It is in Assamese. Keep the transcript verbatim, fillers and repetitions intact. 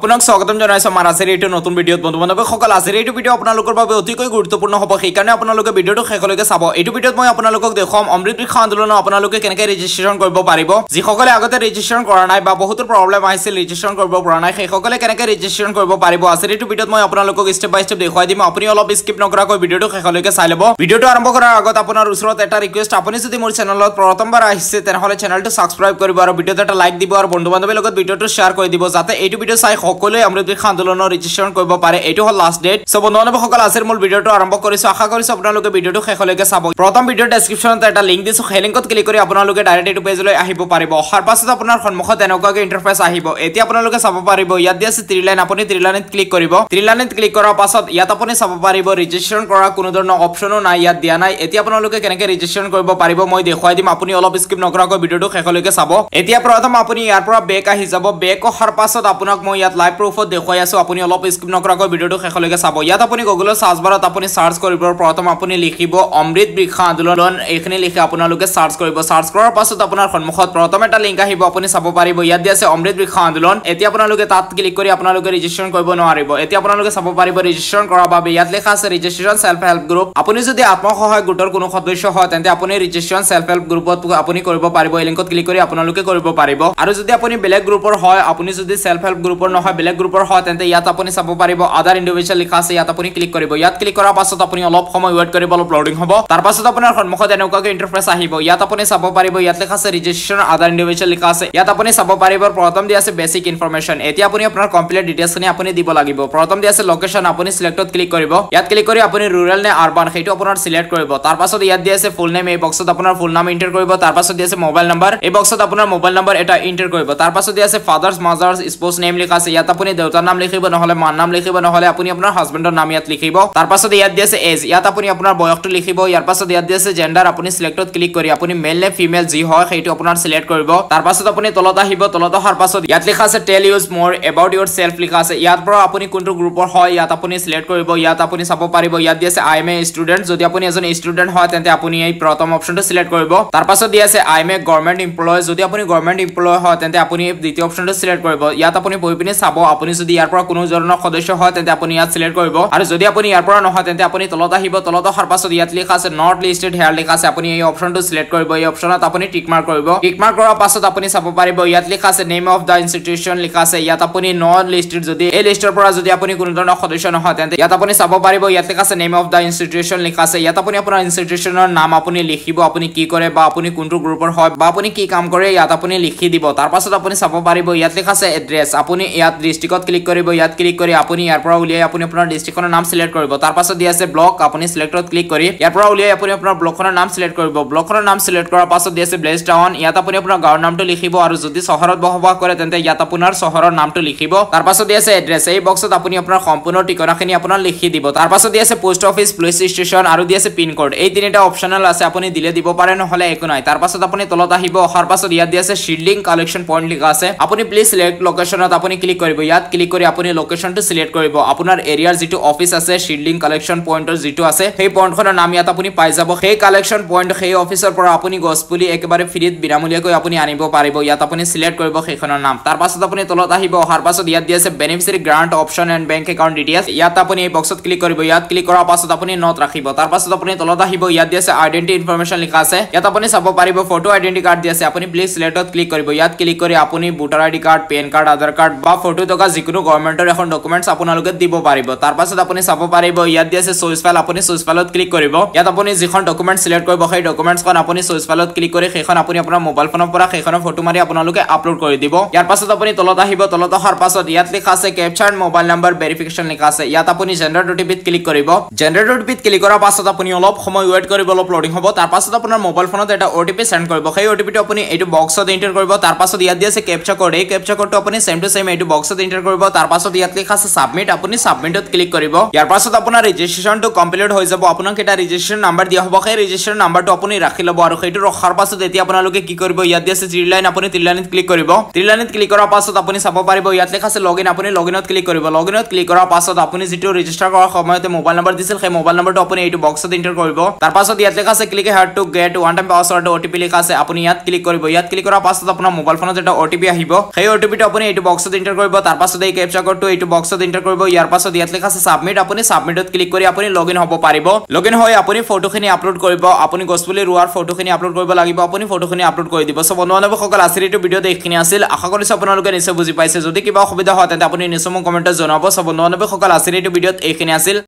আপোনাক স্বাগতম জনাইছো মাৰ আজিৰ এইটো নতুন ভিডিঅ'ত। বন্ধুবান্ধৱ সকল আজিৰ এইটো ভিডিঅ' আপোনালোকৰ বাবে অতিকৈ গুৰুত্বপূৰ্ণ হ'ব, সেইকাৰণে আপোনালোকে ভিডিঅ'টো শেষলৈকে চাব। এইটো ভিডিঅ'ত মই আপোনালোকক দেখুৱাম অমৃত বৃক্ষা আন্দোলন আপোনালোকে কেনেকৈ ৰেজিষ্ট্ৰেচন কৰিব পাৰিব। যিসকলে আগতে ৰেজিষ্ট্ৰেচন কৰা নাই বা বহুতো প্ৰব্লেম আহিছিল ৰেজিষ্ট্ৰেচন কৰিব পৰা নাই, সেইসকলে কেনেকৈ ৰেজিষ্ট্ৰেচন কৰিব পাৰিব আজিৰ এইটো ভিডিঅ'ত মই আপোনালোকক ষ্টেপ বাই ষ্টেপ দেখুৱাই দিম। আপুনি অলপ স্কিপ নকৰাকৈ ভিডিঅ'টো শেষলৈকে চাই ল'ব। ভিডিঅ'টো আৰম্ভ কৰাৰ আগত আপোনাৰ ওচৰত এটা ৰিকুৱেষ্ট, আপুনি যদি মোৰ চেনেলত প্ৰথমবাৰ আহিছে তেনেহ'লে চেনেলটো সাবস্ক্ৰাইব কৰিব আৰু ভিডিঅ'টো এটা লাইক দিব আৰু বন্ধুবান্ধৱৰ লগত ভিডিঅ'টো শ্বেয়াৰ কৰি দিব যাতে এইটো ভিডিঅ' চাই সকলে অমৃত বৃক্ষা আন্দোলনৰ ৰেজিষ্ট্ৰেচন কৰিব পাৰে। এইটো হ'ল লাষ্ট ডেট। সো বন্ধুসকল আজিৰ মূল ভিডিঅ'টো আৰম্ভ কৰিছো, আশা কৰিছো আপোনালোকে ভিডিঅ'টো শেষলৈকে চাব। প্ৰথম ভিডিঅ' ডেছক্ৰিপশ্যনত এটা লিংক দিছো, সেই লিংকত ক্লিক কৰি আপোনালোকে ডাইৰেক্ট এইটো পেজলৈ আহিব পাৰিব। অহাৰ পাছত আপোনাৰ সন্মুখত এনেকুৱাকৈ ইন্টাৰফেচ আহিব। এতিয়া আপোনালোকে চাব পাৰিব ইয়াত দিয়া আছে তিনি লাইন, আপুনি তিনি লাইনত ক্লিক কৰিব। তিনি লাইনত ক্লিক কৰাৰ পাছত ইয়াত আপুনি চাব পাৰিব ৰেজিষ্ট্ৰেচন কৰা কোনো ধৰণৰ অপচনো নাই, ইয়াত দিয়া নাই। এতিয়া আপোনালোকে কেনেকৈ ৰেজিষ্ট্ৰেচন কৰিব পাৰিব মই দেখুৱাই দিম, আপুনি অলপ স্কিপ নকৰাকৈ ভিডিঅ'টো শেষলৈকে চাব। এতিয়া প্ৰথম আপুনি ইয়াৰ পৰা বেক আহি যাব। বেক অহাৰ পাছত আপোনাক মই ইয়াত লাইভ প্ৰুফত দেখুৱাই আছো, আপুনি অলপ স্কিপ নকৰাকৈ ভিডিঅ'টো শেষলৈকে চাব। ইয়াত আপুনি গুগলৰ সাৰ্চ বাৰত আপুনি সাৰ্চ কৰিব, প্ৰথম আপুনি লিখিব অমৃত বৃক্ষা আন্দোলন, এইখিনি লিখি আপোনালোকে সাৰ্চ কৰিব। সাৰ্চ কৰাৰ পাছত আপোনাৰ সন্মুখত প্ৰথম এটা লিংক আহিব, আপুনি চাব পাৰিব ইয়াত দিয়া আছে অমৃত বৃক্ষা আন্দোলন। এতিয়া আপোনালোকে তাত ক্লিক কৰি আপোনালোকে ৰেজিষ্ট্ৰেচন কৰিব নোৱাৰিব। এতিয়া আপোনালোকে চাব পাৰিব ৰেজিষ্ট্ৰেচন কৰাৰ বাবে ইয়াত লেখা আছে ৰেজিষ্ট্ৰেচন সেল্ফ হেল্প গ্ৰুপ। আপুনি যদি আত্মসহায়ক গোটৰ কোনো সদস্য হয় তেন্তে আপুনি ৰেজিষ্ট্ৰেচন সেল্ফ হেল্প গ্ৰুপত আপুনি কৰিব পাৰিব। এই লিংকত ক্লিক কৰি আপোনালোকে কৰিব পাৰিব। আৰু যদি আপুনি বেলেগ গ্ৰুপৰ হয়, আপুনি যদি সেল্ফ হেল্প গ্ৰুপৰ নহয় বেলেগ গ্ৰুপৰ হয় তেন্তে ইয়াত আপুনি চাব পাৰিব আদাৰ ইণ্ডিভিজুৱেল লিখা আছে, ইয়াত আপুনি ক্লিক কৰিব। ইয়াত ক্লিক কৰাৰ পাছত আপুনি অলপ সময় ৱেট কৰিব, অলপ লোডিং হ'ব। তাৰ পাছত আপোনাৰ সন্মুখত এনেকুৱাকৈ ইন্টাৰফেচ আহিব। ইয়াত আপুনি চাব পাৰিব ইয়াত লেখা আছে ৰেজিষ্ট্ৰেচন আদাৰ ইণ্ডিভিজুৱেল লিখা আছে। ইয়াত আপুনি চাব পাৰিব প্ৰথম দিয়া আছে বেসিক ইনফৰমেশ্যন। এতিয়া আপুনি আপোনাৰ কমপ্লিট ডিটেইলছখিনি আপুনি দিব লাগিব। প্ৰথম দিয়া আছে লোকেশ্যন, আপুনি সিলেক্টত ক্লিক কৰিব। ইয়াত ক্লিক কৰি আপুনি ৰুৰেল নে আৰবান সেইটো আপোনাৰ সিলেক্ট কৰিব। তাৰ পাছত ইয়াত দিয়া আছে ফুল নেম, এই বক্সত আপোনাৰ ফুল নাম এন্টাৰ কৰিব। তাৰ পাছত দিয়া আছে মোবাইল নাম্বাৰ, এই বক্সত আপোনাৰ মোবাইল নাম্বাৰ এটা এন্টাৰ কৰিব। তাৰ পাছত দিয়া আছে ফাদাৰ্স মাদাৰ্স স্পোজ নেম লিখা আছে, ইয়াত আপুনি দেউতাৰ নাম লিখিব নহলে মাৰ নাম লিখিব নহলে আপুনি আপোনাৰ হাজবেণ্ডৰ নাম ইয়াত লিখিব। তাৰ পাছত ইয়াত দিয়া আছে এজ, ইয়াত আপুনি আপোনাৰ বয়সটো লিখিব। ইয়াৰ পাছত ইয়াত দিয়া আছে জেন্ডাৰ, আপুনি সিলেক্টত ক্লিক কৰি আপুনি মেল নে ফিমেল যি হয় সেইটো আপোনাৰ সিলেক্ট কৰিব। তাৰ পাছত আপুনি তলত আহিব। তলত অহাৰ পাছত ইয়াত লিখা আছে টেল ইউজ মোৰ এবাউট ইউৰ সেল্ফ লিখা আছে, ইয়াৰ পৰা আপুনি কোনটো গ্ৰুপৰ হয় ইয়াত আপুনি সিলেক্ট কৰিব। ইয়াত আপুনি চাব পাৰিব ইয়াত দিয়া আছে আই এম এ ষ্টুডেণ্ট, যদি আপুনি এজন ষ্টুডেণ্ট হয় তেন্তে আপুনি এই প্ৰথম অপশ্যনটো সিলেক্ট কৰিব। তাৰ পাছত দিয়া আছে I am a government employ, যদি আপুনি গভৰ্ণমেণ্ট এমপ্লয় হয় তেন্তে আপুনি এই দ্বিতীয় অপশ্যনটো সিলেক্ট কৰিব। ইয়াত আপুনি বহি পিনে চাব, আপুনি যদি ইয়াৰ পৰা কোনো ধৰণৰ সদস্য হয় তেন্তে আপুনি ইয়াত সিলেক্ট কৰিব। আৰু যদি আপুনি ইয়াৰ পৰা নহয় তেন্তে আপুনি তলত আহিব। তলত অহাৰ পাছত ইয়াত লিখা আছে নট লিষ্টেড হেয়াৰ লিখা আছে, আপুনি এই অপশ্যনটো সিলেক্ট কৰিব। এই অপশ্যনত আপুনি টিক মাৰ্ক কৰিব। টিক মাৰ্ক কৰাৰ পাছত আপুনি চাব পাৰিব ইয়াত লিখা আছে নেম অফ দা ইনষ্টিটিউচন লিখা আছে, ইয়াত আপুনি নট লিষ্টেড, যদি এই লিষ্টৰ পৰা যদি আপুনি কোনো ধৰণৰ সদস্য নহয় তেন্তে ইয়াত আপুনি চাব পাৰিব ইয়াত লিখা আছে নেম অফ দা ইনষ্টিটিউচন লিখা আছে। ইয়াত আপুনি আপোনাৰ ইনষ্টিটিউচনৰ নাম আপুনি লিখিব, আপুনি কি কৰে বা আপুনি কোনটো গ্ৰুপৰ হয় বা আপুনি কি কাম কৰে ইয়াত আপুনি লিখি দিব। তাৰ পাছত আপুনি চাব পাৰিব ইয়াত লিখা আছে এড্ৰেছ, আপুনি ইয়াত ডিষ্ট্ৰিক্টত ক্লিক কৰিব। ইয়াত ক্লিক কৰি আপুনি ইয়াৰ পৰা উলিয়াই আপুনি আপোনাৰ ডিষ্ট্ৰিক্টৰ নাম সিলেক্ট কৰিব। তাৰ পাছত দিয়া আছে ব্লক, আপুনি সিলেক্টত ক্লিক কৰি ইয়াৰ পৰা উলিয়াই আপুনি আপোনাৰ ব্লকখনৰ নাম সিলেক্ট কৰিব। ব্লকখনৰ নাম সিলেক্ট কৰাৰ পাছত দিয়া আছে ভিলেজ টাউন, ইয়াত আপুনি আপোনাৰ গাঁৱৰ নামটো লিখিব। আৰু যদি চহৰত বসবাস কৰে তেন্তে ইয়াত আপোনাৰ চহৰৰ নামটো লিখিব। তাৰ পাছত দিয়া আছে এড্ৰেছ, এই বক্সত আপুনি আপোনাৰ সম্পূৰ্ণ ঠিকনাখিনি আপোনাৰ লিখি দিব। তাৰ পাছত দিয়া আছে পোষ্ট অফিচ, পুলিচ ষ্টেচন আৰু দিয়া আছে পিন কোড, এই তিনিটা অপচনেল আছে, আপুনি দিলে দিব পাৰে নহলে একো নাই। তাৰ পাছত আপুনি তলত আহিব। অহাৰ পাছত ইয়াত দিয়া আছে শ্বিল্ডিং কালেকশ্যন পইণ্ট লিখা আছে, আপুনি প্লিজ সিলেক্ট লোকেশ্যনত আপুনি ক্লিক কৰিব। ইয়াত ক্লিক কৰি আপুনি লোকেশ্যনটো সিলেক্ট কৰিব। আপোনাৰ এৰিয়াৰ যিটো অফিস আছে শ্বিল্ডিং কালেকশ্যন পইণ্টৰ যিটো আছে সেই পইণ্টখনৰ নাম ইয়াত আপুনি পাই যাব। সেই কালেকশ্যন পইণ্ট সেই অফিচৰ পৰা আপুনি গছপুলি একেবাৰে ফ্ৰীত বিনামূলীয়াকৈ আপুনি আনিব পাৰিব। ইয়াত আপুনি সিলেক্ট কৰিব সেইখনৰ নাম। তাৰ পাছত আপুনি তলত আহিব। অহাৰ পাছত ইয়াত দিয়া আছে beneficiary grant option and bank account details, ইয়াত আপুনি এই বক্সত ক্লিক কৰিব। ইয়াত ক্লিক কৰাৰ পাছত আপুনি নট ৰাখিব। তাৰ পাছত আপুনি তলত আহিব। ইয়াত দিয়া আছে আইডেন্টি ইনফৰমেশ্যন লিখা আছে, ইয়াত আপুনি চাব পাৰিব ফটো আইডেন্টি কাৰ্ড দিয়া আছে, আপুনি প্লিজ সিলেক্টত ক্লিক কৰিব। ইয়াত ক্লিক কৰি আপুনি voter ID card, PAN card, Aadhaar card বা ফটো থকা যিকোনো গভৰ্ণমেণ্টৰ এখন ডকুমেণ্টছ আপোনালোকে দিব পাৰিব। তাৰ পাছত আপুনি চাব পাৰিব ইয়াত দিয়া আছে চইচ ফাইল, আপুনি চইচ ফাইলত ক্লিক কৰিব। ইয়াত আপুনি যিখন ডকুমেণ্ট সিলেক্ট কৰিব সেই ডকুমেণ্টছখন আপুনি চইচ ফাইলত ক্লিক কৰি সেইখন আপুনি আপোনাৰ মোবাইল ফোনৰ পৰা সেইখনৰ ফটো মাৰি আপোনালোকে আপলোড কৰি দিব। ইয়াৰ পাছত আপুনি তলত আহিব। তলত অহাৰ পাছত ইয়াত লিখা আছে কেপচাৰ মোবাইল নাম্বাৰ ভেৰিফিকেশ্যন লিখা আছে, ইয়াত আপুনি জেন্ডাৰ অটিপিত ক্লিক কৰিব। জেন্ডাৰ অটিপিত ক্লিক কৰাৰ পাছত আপুনি অলপ সময় ৱেট কৰিব, অলপ লোডিং হ'ব। তাৰ পাছত আপোনাৰ মোবাইল ফোনত এটা অটিপি সেন্ড কৰিব, সেই অটিপিটো আপুনি এইটো বক্সত এন্টাৰ কৰিব। তাৰ পাছত ইয়াত দিয়া আছে কেপচা কোড, এই কেপচা কোডটো আপুনি সেম টু সেম এইটো বক্সত এন্টাৰ কৰিব। তাৰ পাছত ইয়াত লিখা আছে সাবমিট, আপুনি সাবমিটত ক্লিক কৰিব। ইয়াৰ পাছত আপোনাৰ ৰেজিষ্ট্ৰেচনটো কমপ্লিট হৈ যাব। আপোনাক এটা ৰেজিষ্ট্ৰেচন নাম্বাৰ দিয়া হ'ব, সেই ৰেজিষ্ট্ৰেচন নাম্বাৰটো আপুনি ৰাখি ল'ব। আৰু সেইটো ৰখাৰ পাছত এতিয়া আপোনালোকে কি কৰিব, ইয়াত দিয়া আছে থ্ৰী লাইন, আপুনি থ্ৰী লাইনত ক্লিক কৰিব। থ্ৰী লাইনত ক্লিক কৰাৰ পাছত আপুনি চাব পাৰিব ইয়াত লিখা আছে লগইন, আপুনি লগইনত ক্লিক কৰিব। লগইনত ক্লিক কৰাৰ পাছত আপুনি যিটো ৰেজিষ্টাৰ কৰাৰ সময়তে মোবাইল নাম্বাৰ দিছিল সেই মোবাইল নাম্বাৰটো আপুনি এইটো বক্সত এন্টাৰ কৰিব। তাৰ পাছত ইয়াত লিখা আছে click how to get one time password OTP লিখা আছে, আপুনি ইয়াত ক্লিক কৰিব। ইয়াত ক্লিক কৰাৰ পাছত আপোনাৰ মোবাইল ফোনত এটা অটিপি আহিব, সেই অটিপিটো আপুনি এইটো বক্সত এন্টাৰ কৰিব। बुझी पाइसे जो क्या असुविधा है तेज कमेन्ट सब बंधुबान सकल आज भिडिओत